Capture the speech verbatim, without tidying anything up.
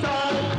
sun.